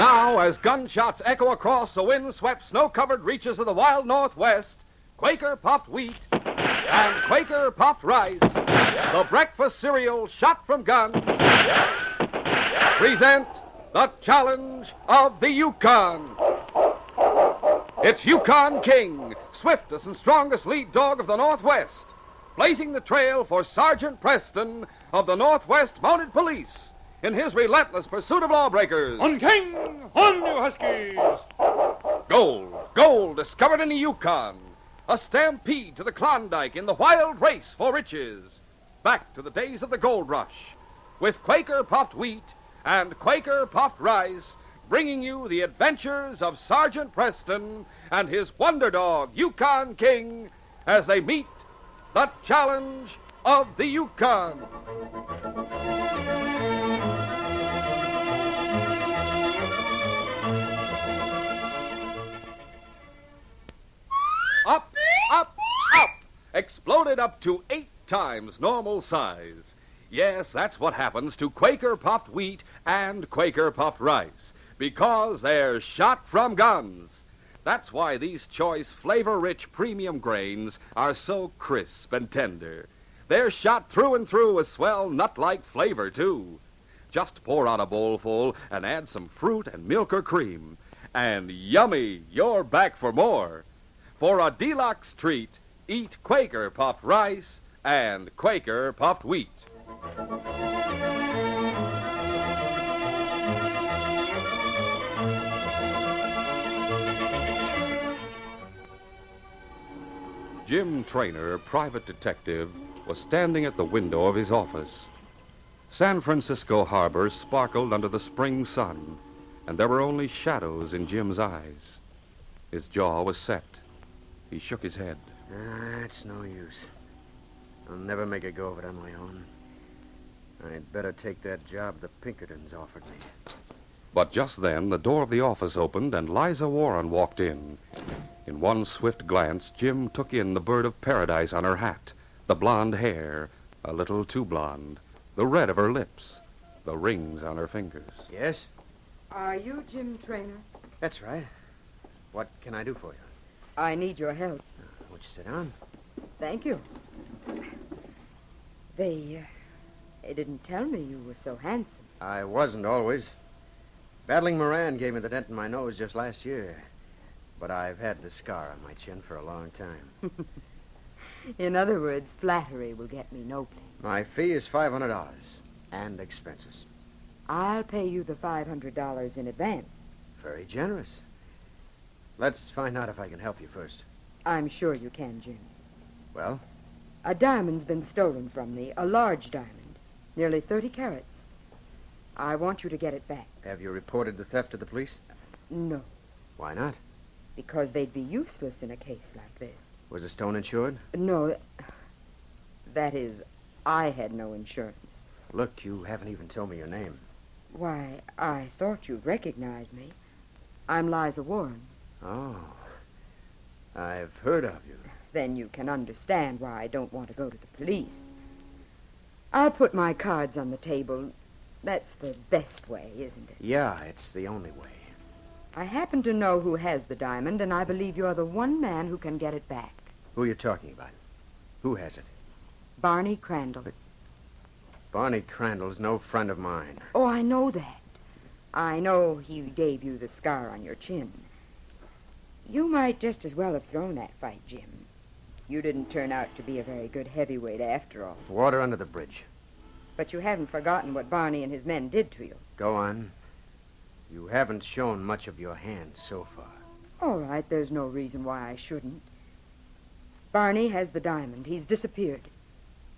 Now, as gunshots echo across the wind-swept, snow-covered reaches of the wild Northwest, Quaker puffed wheat and Quaker puffed rice, the breakfast cereal shot from guns, present the Challenge of the Yukon. It's Yukon King, swiftest and strongest lead dog of the Northwest, blazing the trail for Sergeant Preston of the Northwest Mounted Police in his relentless pursuit of lawbreakers. On King, on you Huskies! Gold discovered in the Yukon. A stampede to the Klondike in the wild race for riches. Back to the days of the gold rush with Quaker puffed wheat and Quaker puffed rice, bringing you the adventures of Sergeant Preston and his wonder dog, Yukon King, as they meet the Challenge of the Yukon. Up! Exploded up to 8 times normal size. Yes, that's what happens to Quaker puffed wheat and Quaker puffed rice, because they're shot from guns. That's why these choice, flavor-rich premium grains are so crisp and tender. They're shot through and through with swell, nut-like flavor, too. Just pour out a bowlful and add some fruit and milk or cream. And yummy, you're back for more. For a deluxe treat, eat Quaker puffed rice and Quaker puffed wheat. Jim Traynor, private detective, was standing at the window of his office. San Francisco harbor sparkled under the spring sun, and there were only shadows in Jim's eyes. His jaw was set. He shook his head. It's no use. I'll never make a go of it on my own. I'd better take that job the Pinkertons offered me. But just then, the door of the office opened, and Liza Warren walked in. In one swift glance, Jim took in the bird of paradise on her hat, the blonde hair, a little too blonde, the red of her lips, the rings on her fingers. Yes? Are you Jim Traynor? That's right. What can I do for you? I need your help. Won't you sit down? Thank you. They didn't tell me you were so handsome. I wasn't always. Battling Moran gave me the dent in my nose just last year. But I've had the scar on my chin for a long time. In other words, flattery will get me no place. My fee is $500 and expenses. I'll pay you the $500 in advance. Very generous. Let's find out if I can help you first. I'm sure you can, Jim. Well? A diamond's been stolen from me, a large diamond, nearly 30 carats. I want you to get it back. Have you reported the theft to the police? No. Why not? Because they'd be useless in a case like this. Was the stone insured? No. That is, I had no insurance. Look, you haven't even told me your name. Why, I thought you'd recognize me. I'm Liza Warren. Oh. I've heard of you. Then you can understand why I don't want to go to the police. I'll put my cards on the table. That's the best way, isn't it? Yeah, it's the only way. I happen to know who has the diamond, and I believe you're the one man who can get it back. Who are you talking about? Who has it? Barney Crandall. But Barney Crandall's no friend of mine. Oh, I know that. I know he gave you the scar on your chin. You might just as well have thrown that fight, Jim. You didn't turn out to be a very good heavyweight after all. Water under the bridge. But you haven't forgotten what Barney and his men did to you. Go on. You haven't shown much of your hand so far. All right, there's no reason why I shouldn't. Barney has the diamond. He's disappeared.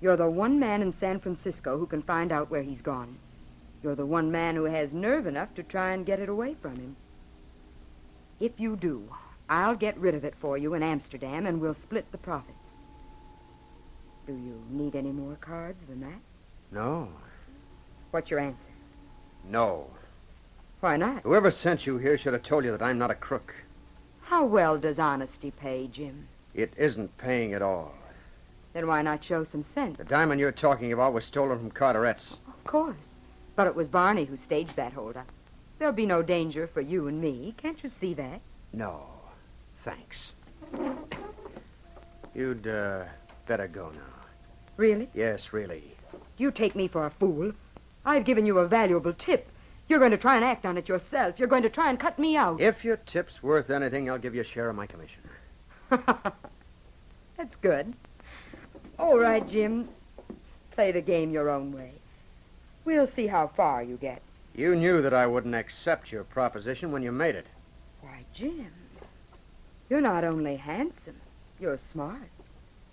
You're the one man in San Francisco who can find out where he's gone. You're the one man who has nerve enough to try and get it away from him. If you do, I'll get rid of it for you in Amsterdam, and we'll split the profits. Do you need any more cards than that? No. What's your answer? No. Why not? Whoever sent you here should have told you that I'm not a crook. How well does honesty pay, Jim? It isn't paying at all. Then why not show some sense? The diamond you're talking about was stolen from Carteret's. Of course. But it was Barney who staged that holdup. There'll be no danger for you and me. Can't you see that? No, thanks. You'd better go now. Really? Yes, really. You take me for a fool. I've given you a valuable tip. You're going to try and act on it yourself. You're going to try and cut me out. If your tip's worth anything, I'll give you a share of my commission. That's good. All right, Jim. Play the game your own way. We'll see how far you get. You knew that I wouldn't accept your proposition when you made it. Why, Jim, you're not only handsome, you're smart.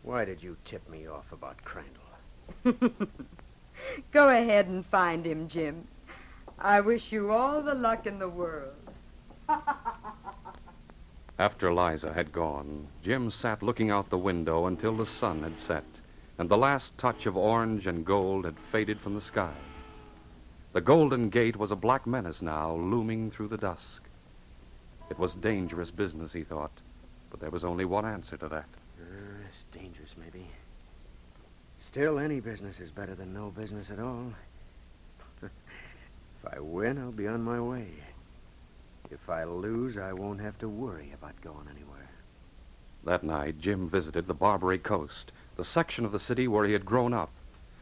Why did you tip me off about Crandall? Go ahead and find him, Jim. I wish you all the luck in the world. After Liza had gone, Jim sat looking out the window until the sun had set and the last touch of orange and gold had faded from the sky. The Golden Gate was a black menace now, looming through the dusk. It was dangerous business, he thought, but there was only one answer to that. It's dangerous, maybe. Still, any business is better than no business at all. If I win, I'll be on my way. If I lose, I won't have to worry about going anywhere. That night, Jim visited the Barbary Coast, the section of the city where he had grown up,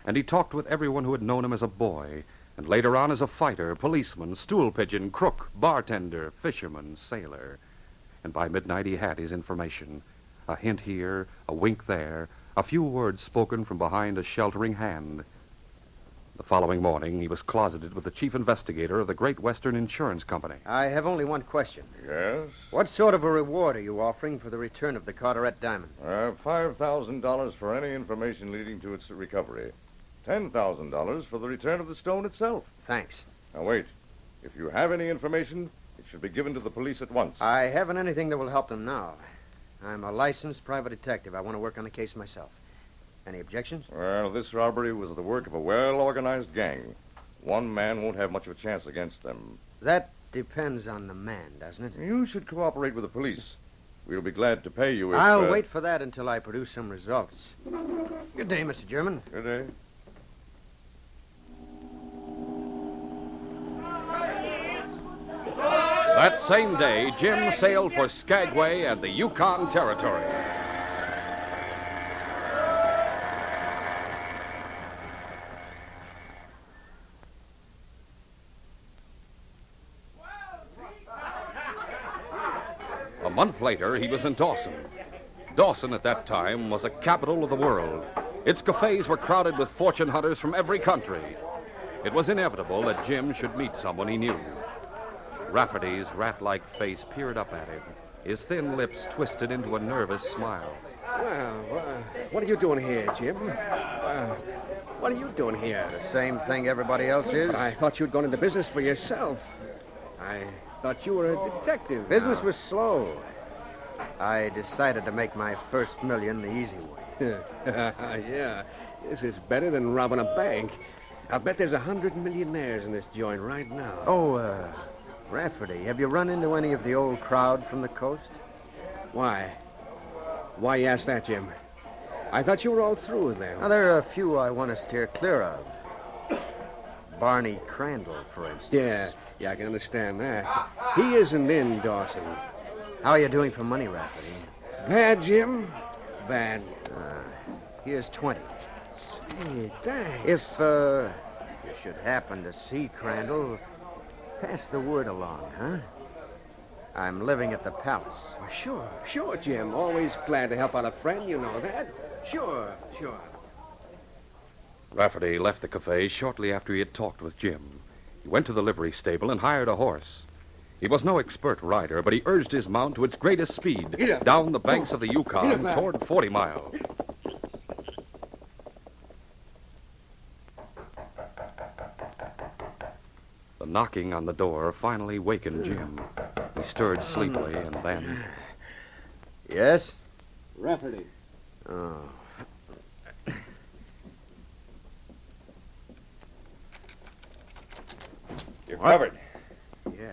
and he talked with everyone who had known him as a boy, and later on as a fighter, policeman, stool pigeon, crook, bartender, fisherman, sailor. And by midnight, he had his information. A hint here, a wink there, a few words spoken from behind a sheltering hand. The following morning, he was closeted with the chief investigator of the Great Western Insurance Company. I have only one question. Yes? What sort of a reward are you offering for the return of the Carteret diamond? $5,000 for any information leading to its recovery. $10,000 for the return of the stone itself. Thanks. Now, wait. If you have any information, it should be given to the police at once. I haven't anything that will help them now. I'm a licensed private detective. I want to work on the case myself. Any objections? Well, this robbery was the work of a well-organized gang. One man won't have much of a chance against them. That depends on the man, doesn't it? You should cooperate with the police. We'll be glad to pay you if... I'll wait for that until I produce some results. Good day, Mr. German. Good day. That same day, Jim sailed for Skagway and the Yukon Territory. A month later, he was in Dawson. Dawson, at that time, was a capital of the world. Its cafes were crowded with fortune hunters from every country. It was inevitable that Jim should meet someone he knew. Rafferty's rat-like face peered up at him, his thin lips twisted into a nervous smile. Well, what are you doing here, Jim? What are you doing here? The same thing everybody else is. I thought you'd gone into business for yourself. I thought you were a detective. Business was slow. I decided to make my first million the easy way. Yeah, this is better than robbing a bank. I bet there's 100 millionaires in this joint right now. Oh, Rafferty, have you run into any of the old crowd from the coast? Why? Why you ask that, Jim? I thought you were all through with them. Now, there are a few I want to steer clear of. Barney Crandall, for instance. Yeah, I can understand that. He isn't in Dawson. How are you doing for money, Rafferty? Bad, Jim. Bad. Here's 20. Say, thanks. If you should happen to see Crandall, pass the word along, huh? I'm living at the palace. Oh, sure, Jim. Always glad to help out a friend, you know that. Sure. Rafferty left the cafe shortly after he had talked with Jim. He went to the livery stable and hired a horse. He was no expert rider, but he urged his mount to its greatest speed down the banks of the Yukon toward 40 Mile. Knocking on the door finally wakened Jim. He stirred sleepily and then... Yes? Rafferty. Oh. You're covered. Yeah,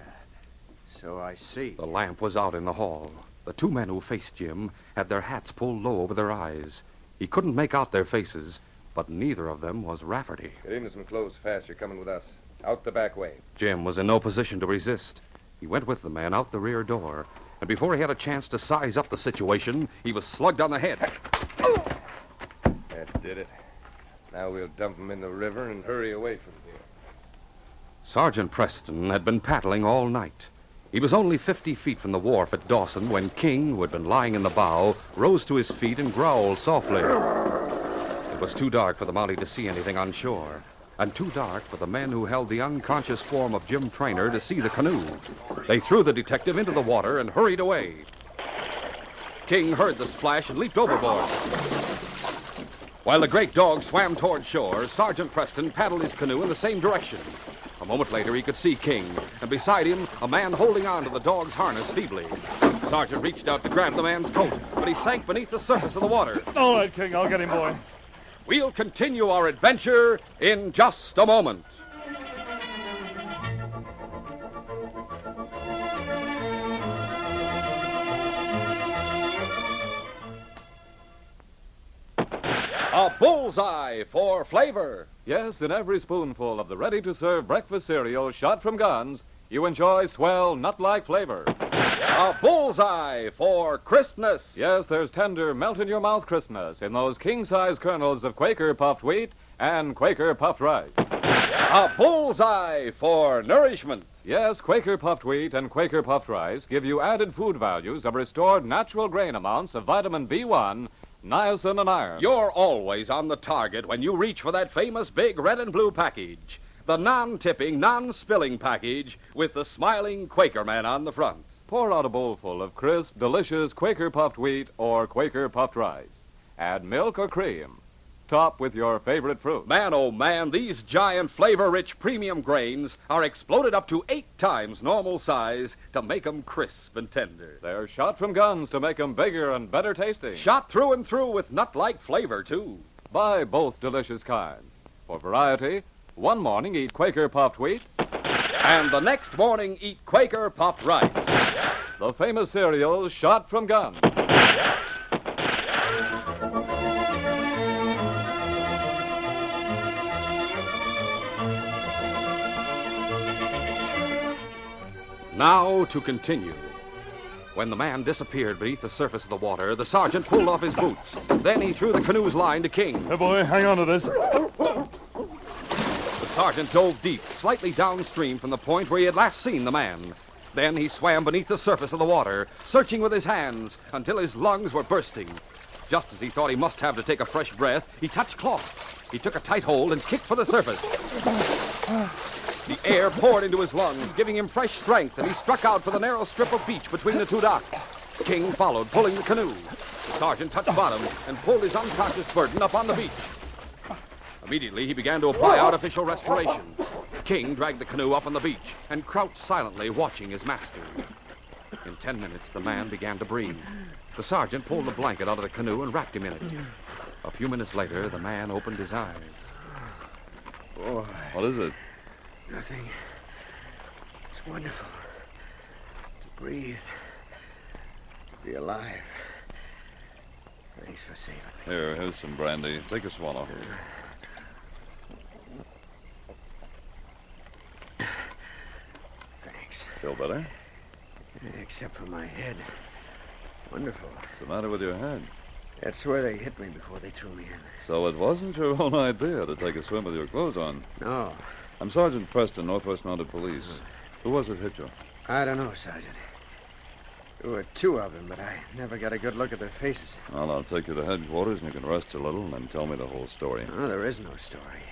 so I see. The lamp was out in the hall. The two men who faced Jim had their hats pulled low over their eyes. He couldn't make out their faces, but neither of them was Rafferty. Get into some clothes fast. You're coming with us. out the back way. Jim was in no position to resist. He went with the man out the rear door, and before he had a chance to size up the situation, he was slugged on the head. That did it. Now we'll dump him in the river and hurry away from here. Sergeant Preston had been paddling all night. He was only 50 feet from the wharf at Dawson when King, who had been lying in the bow, rose to his feet and growled softly. It was too dark for the Mountie to see anything on shore, and too dark for the men who held the unconscious form of Jim Traynor to see the canoe. They threw the detective into the water and hurried away. King heard the splash and leaped overboard. While the great dog swam toward shore, Sergeant Preston paddled his canoe in the same direction. A moment later, he could see King, and beside him, a man holding on to the dog's harness feebly. Sergeant reached out to grab the man's coat, but he sank beneath the surface of the water. All right, King, I'll get him, boy. We'll continue our adventure in just a moment. A bullseye for flavor. Yes, in every spoonful of the ready-to-serve breakfast cereal shot from guns, you enjoy swell, nut-like flavor. A bullseye for crispness. Yes, there's tender, melt-in-your-mouth crispness in those king-size kernels of Quaker puffed wheat and Quaker puffed rice. A bullseye for nourishment. Yes, Quaker puffed wheat and Quaker puffed rice give you added food values of restored natural grain amounts of vitamin B1, niacin and iron. You're always on the target when you reach for that famous big red and blue package. The non-tipping, non-spilling package with the smiling Quaker man on the front. Pour out a bowlful of crisp, delicious Quaker puffed wheat or Quaker puffed rice. Add milk or cream. Top with your favorite fruit. Man, oh man, these giant flavor-rich premium grains are exploded up to 8 times normal size to make them crisp and tender. They're shot from guns to make them bigger and better tasting. Shot through and through with nut-like flavor, too. Buy both delicious kinds. For variety, one morning eat Quaker puffed wheat, and the next morning eat Quaker puffed rice. The famous cereal shot from guns. Now to continue. When the man disappeared beneath the surface of the water, the sergeant pulled off his boots. Then he threw the canoe's line to King. Hey, boy, hang on to this. The sergeant dove deep, slightly downstream from the point where he had last seen the man. Then he swam beneath the surface of the water, searching with his hands until his lungs were bursting. Just as he thought he must have to take a fresh breath, he touched cloth. He took a tight hold and kicked for the surface. The air poured into his lungs, giving him fresh strength, and he struck out for the narrow strip of beach between the two docks. King followed, pulling the canoe. The sergeant touched bottom and pulled his unconscious burden up on the beach. Immediately, he began to apply artificial respiration. King dragged the canoe up on the beach and crouched silently, watching his master. In 10 minutes, the man began to breathe. The sergeant pulled the blanket out of the canoe and wrapped him in it. A few minutes later, the man opened his eyes. Boy, what is it? Nothing. It's wonderful. To breathe. To be alive. Thanks for saving me. Here, here's some brandy. Take a swallow. Feel better? Except for my head. Wonderful. What's the matter with your head? That's where they hit me before they threw me in. So it wasn't your own idea to take a swim with your clothes on? No. I'm Sergeant Preston, Northwest Mounted Police. Who was it hit you? I don't know, Sergeant. There were 2 of them, but I never got a good look at their faces. Well, I'll take you to headquarters and you can rest a little and then tell me the whole story. No, there is no story.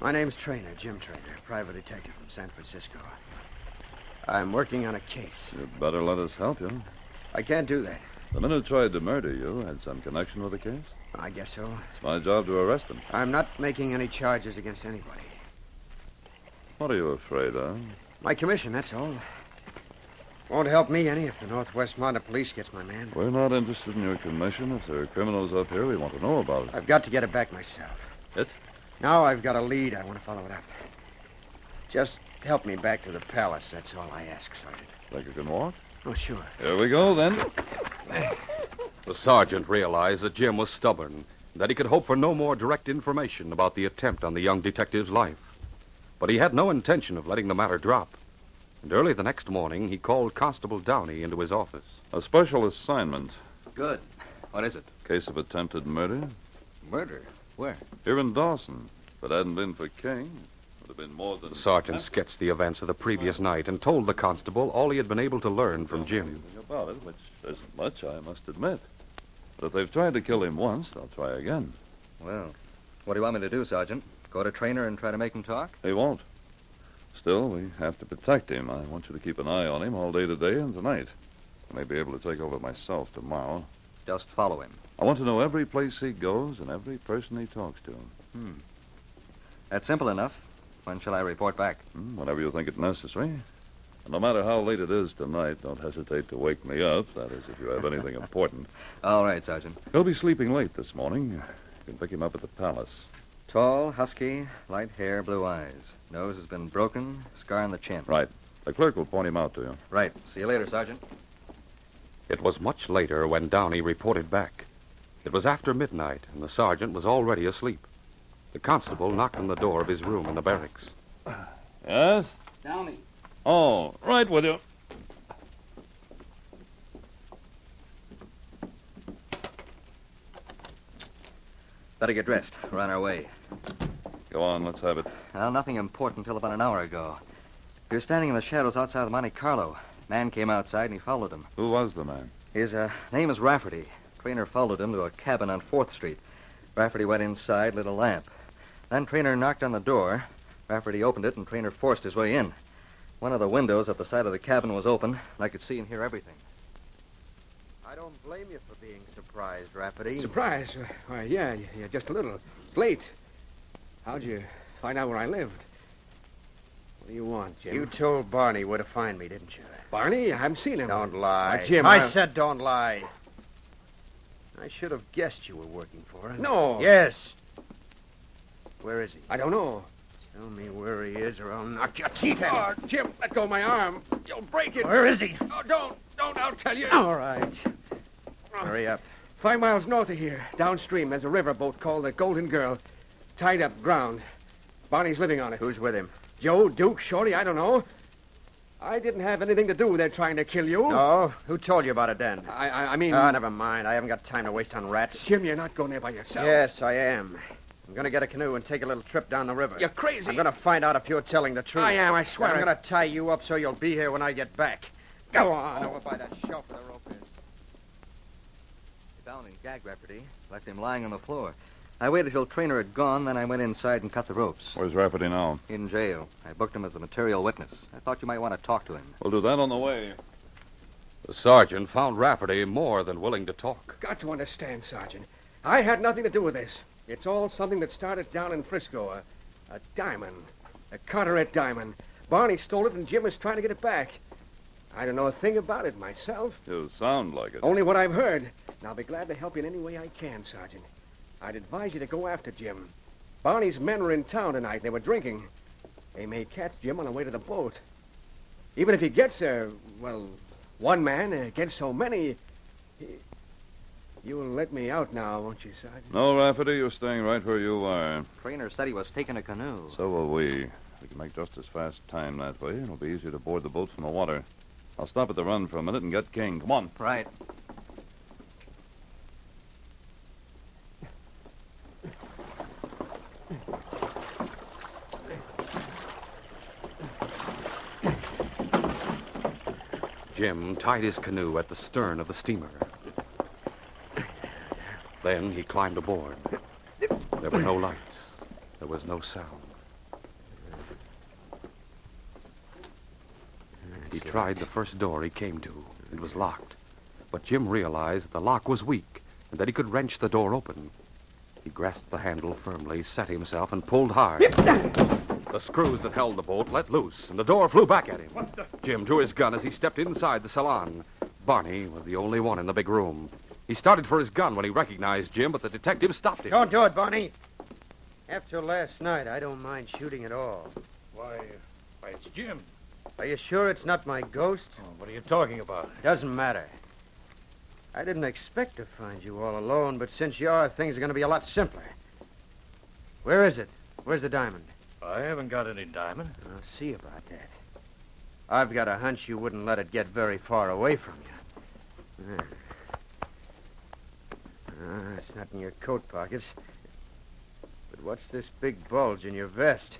My name's Traynor, Jim Traynor, private detective from San Francisco. I'm working on a case. You'd better let us help you. I can't do that. The men who tried to murder you had some connection with the case? I guess so. It's my job to arrest them. I'm not making any charges against anybody. What are you afraid of? My commission, that's all. Won't help me any if the Northwest Mounted Police gets my man. We're not interested in your commission. If there are criminals up here, we want to know about it. I've got to get it back myself. It? Now I've got a lead. I want to follow it up. Just help me back to the palace. That's all I ask, Sergeant. Think you can walk? Oh, sure. Here we go, then. The sergeant realized that Jim was stubborn, that he could hope for no more direct information about the attempt on the young detective's life. but he had no intention of letting the matter drop. And early the next morning, he called Constable Downey into his office. A special assignment. Good. What is it? Case of attempted murder. Murder? Where? Here in Dawson. If it hadn't been for King, it would have been more than... The sergeant sketched the events of the previous night and told the constable all he had been able to learn from Jim. About it, which isn't much, I must admit. But if they've tried to kill him once, they'll try again. Well, what do you want me to do, Sergeant? Go to Traynor and try to make him talk? He won't. Still, we have to protect him. I want you to keep an eye on him all day today and tonight. I may be able to take over myself tomorrow. Just follow him. I want to know every place he goes and every person he talks to. That's simple enough. When shall I report back? Whenever you think it necessary. And no matter how late it is tonight, don't hesitate to wake me up. That is, if you have anything important. All right, Sergeant. He'll be sleeping late this morning. You can pick him up at the palace. Tall, husky, light hair, blue eyes. Nose has been broken, scar on the chin. Right. The clerk will point him out to you. Right. See you later, Sergeant. It was much later when Downey reported back. It was after midnight, and the sergeant was already asleep. The constable knocked on the door of his room in the barracks. Yes? Downey. Oh, right with you. Better get dressed. We're on our way. Go on, let's have it. Well, nothing important till about an hour ago. He was standing in the shadows outside the Monte Carlo. Man came outside and he followed him. Who was the man? His name is Rafferty. Traynor followed him to a cabin on 4th Street. Rafferty went inside, lit a lamp. Then Traynor knocked on the door. Rafferty opened it and Traynor forced his way in. One of the windows at the side of the cabin was open, and I could see and hear everything. I don't blame you for being surprised, Rafferty. Surprised? Why, yeah, just a little. It's late. How'd you find out where I lived? What do you want, Jim? You told Barney where to find me, didn't you? Barney? I haven't seen him. Don't lie. Now, Jim, I said don't lie. I should have guessed you were working for him. No. Yes. Where is he? I don't know. Tell me where he is or I'll knock your teeth out. Oh, Jim, let go of my arm. You'll break it. Where is he? Oh, don't. I'll tell you. All right. Hurry up. 5 miles north of here, downstream, there's a riverboat called the Golden Girl. Tied up, ground. Barney's living on it. Who's with him? Joe, Duke, Shorty, I don't know. I didn't have anything to do with their trying to kill you. No? Who told you about it then? I mean... Oh, never mind. I haven't got time to waste on rats. Jim, you're not going there by yourself. Yes, I am. I'm going to get a canoe and take a little trip down the river. You're crazy. I'm going to find out if you're telling the truth. I am, I swear. I'm going to tie you up so you'll be here when I get back. Go on. Over by that shelf where the rope is. He bound and gagged Rafferty, left him lying on the floor. I waited till Traynor had gone, then I went inside and cut the ropes. Where's Rafferty now? In jail. I booked him as a material witness. I thought you might want to talk to him. We'll do that on the way. The sergeant found Rafferty more than willing to talk. Got to understand, Sergeant. I had nothing to do with this. It's all something that started down in Frisco. A diamond. A Carteret diamond. Barney stole it and Jim is trying to get it back. I don't know a thing about it myself. You sound like it. Only what I've heard. And I'll be glad to help you in any way I can, Sergeant. I'd advise you to go after Jim. Barney's men were in town tonight. They were drinking. They may catch Jim on the way to the boat. Even if he gets there, well, one man against so many... You'll let me out now, won't you, Sergeant? No, Rafferty, you're staying right where you are. Traynor said he was taking a canoe. So will we. We can make just as fast time that way. It'll be easier to board the boat from the water. I'll stop at the run for a minute and get King. Come on. Right. Jim tied his canoe at the stern of the steamer. Then he climbed aboard. There were no lights. There was no sound. He tried the first door he came to. It was locked. But Jim realized that the lock was weak and that he could wrench the door open. He grasped the handle firmly, set himself, and pulled hard. The screws that held the boat let loose, and the door flew back at him. Jim drew his gun as he stepped inside the salon. Barney was the only one in the big room. He started for his gun when he recognized Jim, but the detective stopped him. Don't do it, Barney. After last night, I don't mind shooting at all. Why, it's Jim. Are you sure it's not my ghost? Oh, what are you talking about? It doesn't matter. I didn't expect to find you all alone, but since you are, things are going to be a lot simpler. Where is it? Where's the diamond? I haven't got any diamond. I'll see about that. I've got a hunch you wouldn't let it get very far away from you. It's not in your coat pockets. But what's this big bulge in your vest?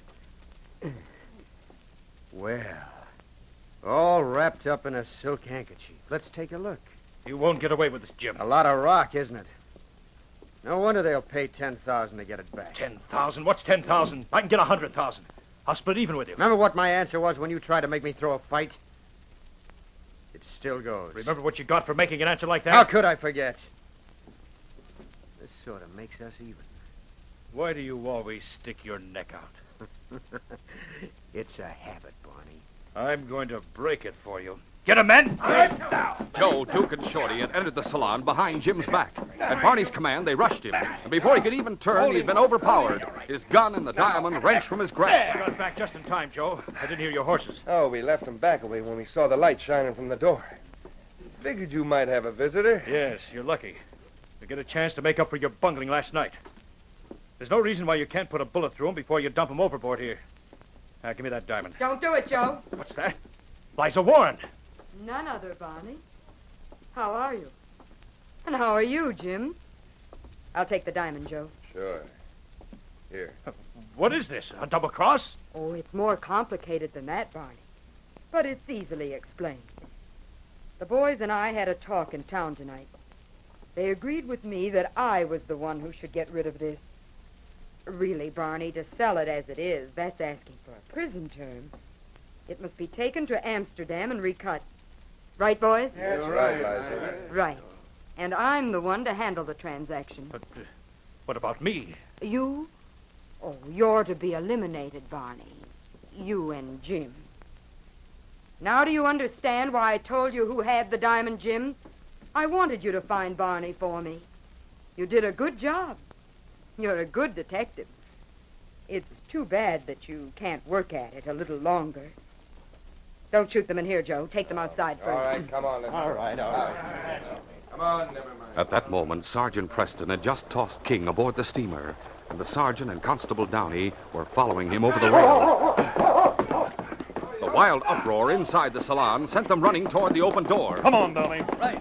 Well, all wrapped up in a silk handkerchief. Let's take a look. You won't get away with this, Jim. A lot of rock, isn't it? No wonder they'll pay $10,000 to get it back. $10,000? What's $10,000? I can get $100,000. I'll split even with you. Remember what my answer was when you tried to make me throw a fight? It still goes. Remember what you got for making an answer like that? How could I forget? This sort of makes us even. Why do you always stick your neck out? It's a habit, Barney. I'm going to break it for you. Get him, men! Get down! Joe, Duke, and Shorty had entered the salon behind Jim's back. At Barney's command, they rushed him. And before he could even turn, he'd been overpowered. His gun and the diamond wrenched from his grasp. You got back just in time, Joe. I didn't hear your horses. Oh, we left them back away when we saw the light shining from the door. Figured you might have a visitor. Yes, you're lucky. You get a chance to make up for your bungling last night. There's no reason why you can't put a bullet through him before you dump him overboard here. Now, give me that diamond. Don't do it, Joe. What's that? Liza Warren. None other, Barney. How are you? And how are you, Jim? I'll take the diamond, Joe. Sure. Here. What is this, a double cross? Oh, it's more complicated than that, Barney. But it's easily explained. The boys and I had a talk in town tonight. They agreed with me that I was the one who should get rid of this. Really, Barney, to sell it as it is, that's asking for a prison term. It must be taken to Amsterdam and recut. Right, boys? That's right, Liza. Right. And I'm the one to handle the transaction. But what about me? You? Oh, you're to be eliminated, Barney. You and Jim. Now do you understand why I told you who had the diamond, Jim? I wanted you to find Barney for me. You did a good job. You're a good detective. It's too bad that you can't work at it a little longer. Don't shoot them in here, Joe. Take them outside first. All right, come on. Let's all right. Come on, never mind. At that moment, Sergeant Preston had just tossed King aboard the steamer, and the sergeant and Constable Downey were following him over the rail. The wild uproar inside the salon sent them running toward the open door. Come on, Downey. Right.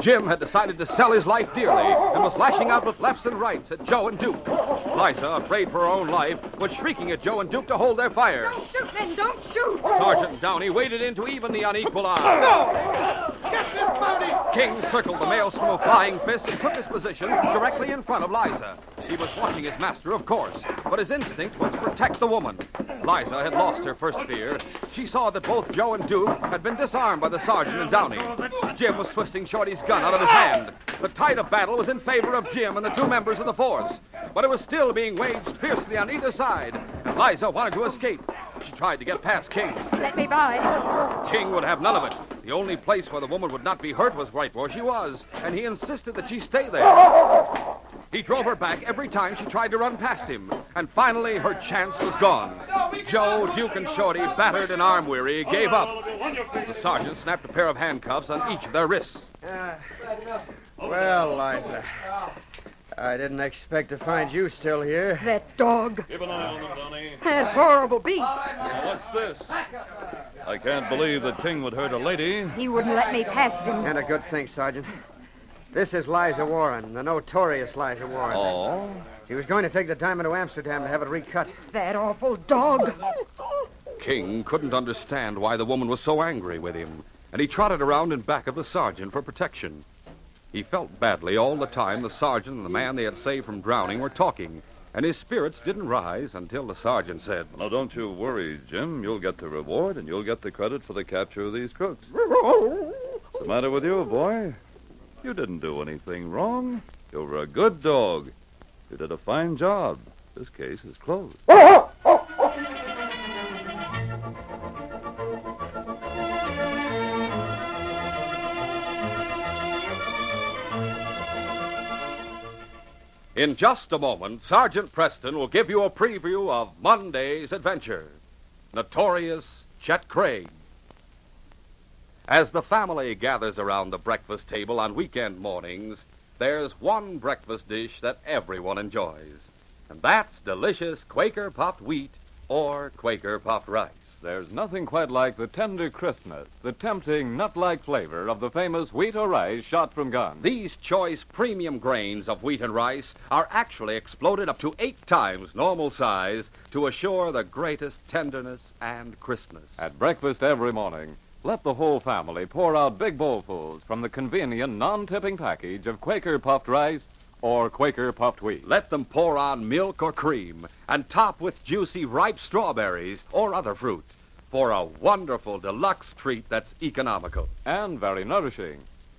Jim had decided to sell his life dearly and was lashing out with lefts and rights at Joe and Duke. Liza, afraid for her own life, was shrieking at Joe and Duke to hold their fire. Don't shoot, men, don't shoot! Sergeant Downey waded in to even the unequal odds. No! Get this bounty! King circled the maelstrom of flying fists and took his position directly in front of Liza. He was watching his master, of course, but his instinct was to protect the woman. Liza had lost her first fear. She saw that both Joe and Duke had been disarmed by the sergeant and Downey. Jim was twisting Shorty's gun out of his hand. The tide of battle was in favor of Jim and the two members of the force, but it was still being waged fiercely on either side, and Liza wanted to escape. She tried to get past King. Let me by. King would have none of it. The only place where the woman would not be hurt was right where she was, and he insisted that she stay there. He drove her back every time she tried to run past him, and finally her chance was gone. Joe, Duke, and Shorty, battered and arm-weary, gave up. The sergeant snapped a pair of handcuffs on each of their wrists. Well, Liza, I didn't expect to find you still here. That dog. Give an eye on him, Donnie. That horrible beast. What's this? I can't believe that King would hurt a lady. He wouldn't let me past him. And a good thing, Sergeant. This is Liza Warren, the notorious Liza Warren. Oh? She was going to take the diamond to Amsterdam to have it recut. That awful dog. King couldn't understand why the woman was so angry with him, and he trotted around in back of the sergeant for protection. He felt badly all the time the sergeant and the man they had saved from drowning were talking, and his spirits didn't rise until the sergeant said, "Now, don't you worry, Jim. You'll get the reward, and you'll get the credit for the capture of these crooks. What's the matter with you, boy? You didn't do anything wrong. You were a good dog. You did a fine job. This case is closed." In just a moment, Sergeant Preston will give you a preview of Monday's adventure, Notorious Chet Craig. As the family gathers around the breakfast table on weekend mornings, there's one breakfast dish that everyone enjoys. And that's delicious Quaker popped wheat or Quaker popped rice. There's nothing quite like the tender crispness, the tempting nut-like flavor of the famous wheat or rice shot from guns. These choice premium grains of wheat and rice are actually exploded up to 8 times normal size to assure the greatest tenderness and crispness. At breakfast every morning, let the whole family pour out big bowlfuls from the convenient non-tipping package of Quaker puffed rice or Quaker puffed wheat. Let them pour on milk or cream and top with juicy ripe strawberries or other fruit for a wonderful deluxe treat that's economical. And very nourishing.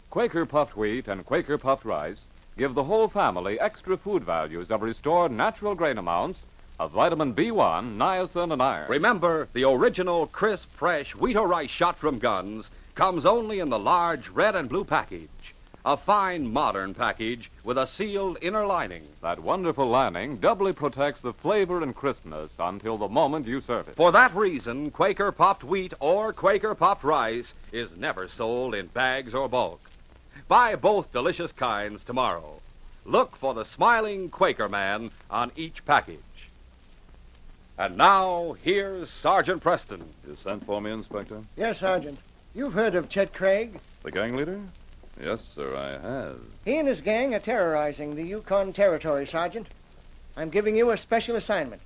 Quaker puffed wheat and Quaker puffed rice give the whole family extra food values of restored natural grain amounts of vitamin B1, niacin, and iron. Remember, the original crisp, fresh wheat or rice shot from guns comes only in the large red and blue package. A fine, modern package with a sealed inner lining. That wonderful lining doubly protects the flavor and crispness until the moment you serve it. For that reason, Quaker popped wheat or Quaker popped rice is never sold in bags or bulk. Buy both delicious kinds tomorrow. Look for the smiling Quaker man on each package. And now, here's Sergeant Preston. You sent for me, Inspector? Yes, Sergeant. You've heard of Chet Craig? The gang leader? Yes, sir, I have. He and his gang are terrorizing the Yukon Territory, Sergeant. I'm giving you a special assignment.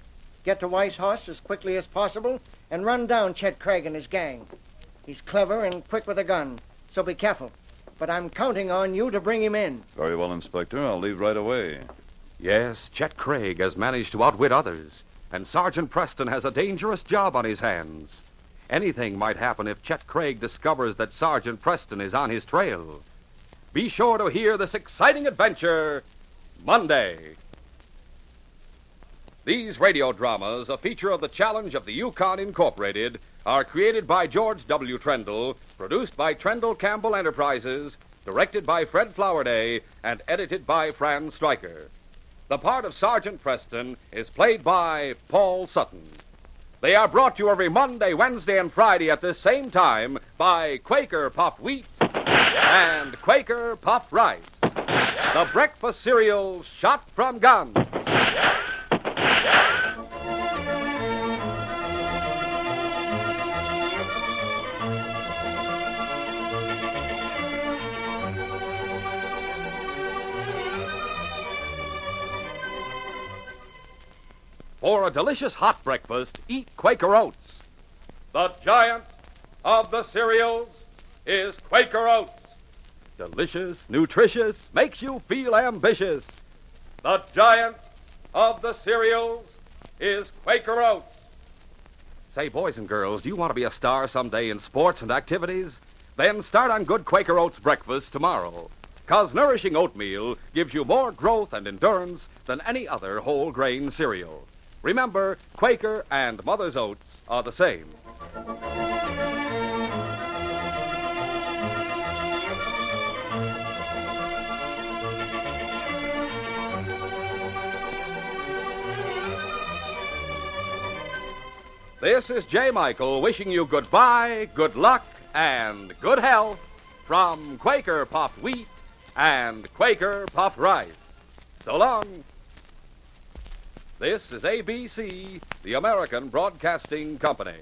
Get to Whitehorse as quickly as possible and run down Chet Craig and his gang. He's clever and quick with a gun, so be careful. But I'm counting on you to bring him in. Very well, Inspector. I'll leave right away. Yes, Chet Craig has managed to outwit others, and Sergeant Preston has a dangerous job on his hands. Anything might happen if Chet Craig discovers that Sergeant Preston is on his trail. Be sure to hear this exciting adventure Monday. These radio dramas, a feature of the Challenge of the Yukon Incorporated, are created by George W. Trendle, produced by Trendle Campbell Enterprises, directed by Fred Flowerday, and edited by Franz Stryker. The part of Sergeant Preston is played by Paul Sutton. They are brought to you every Monday, Wednesday, and Friday at this same time by Quaker Puffed Wheat and Quaker Puffed Rice, the breakfast cereal shot from guns. For a delicious hot breakfast, eat Quaker Oats. The giant of the cereals is Quaker Oats. Delicious, nutritious, makes you feel ambitious. The giant of the cereals is Quaker Oats. Say, boys and girls, do you want to be a star someday in sports and activities? Then start on good Quaker Oats breakfast tomorrow. Because nourishing oatmeal gives you more growth and endurance than any other whole grain cereal. Remember, Quaker and Mother's Oats are the same. This is Jay Michael wishing you goodbye, good luck, and good health from Quaker Puffed Wheat and Quaker Puffed Rice. So long. This is ABC, the American Broadcasting Company.